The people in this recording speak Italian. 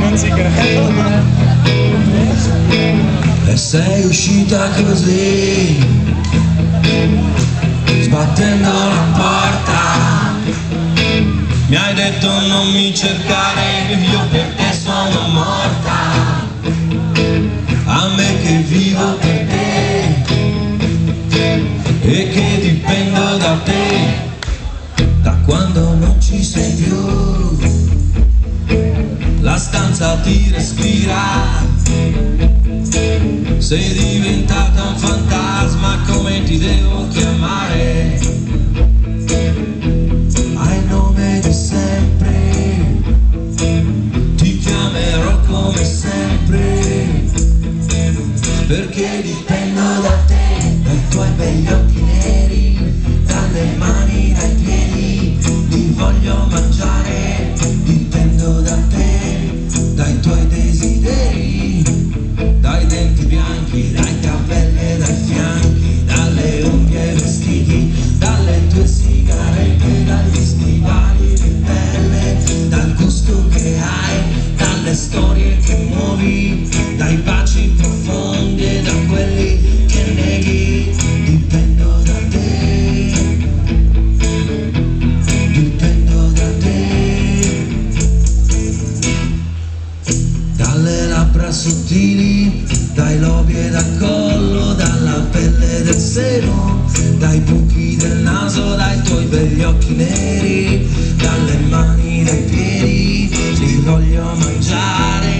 non si crede. E sei uscita così, sbattendo la porta. Mi hai detto non mi cercare, io per te sono morta. A me che vivo per te e che dipendo da te. Da quando non ci sei più, la stanza ti respira. Sei diventata un fantasma, come ti devo chiamare? Hai il nome di sempre, ti chiamerò come sempre, perché dipendo da te, dai tuoi begli occhi neri, dalle mani, dai piedi, ti voglio mangiare, dipendo da te, dai tuoi desideri, dai denti bianchi, dai capelli, dai fianchi, dalle unghie e vestiti, dalle tue sigarette, dagli stivali di pelle, dal gusto che hai, dalle storie che muovi, dai baci profondi e da quelli che neghi, dipendo da te, dipendo da te, dalle labbra sottili, dai lobi e dal collo, dalla pelle del seno, dai buchi del naso, dai tuoi begli occhi neri, dalle mani, dai piedi, ti voglio mangiare.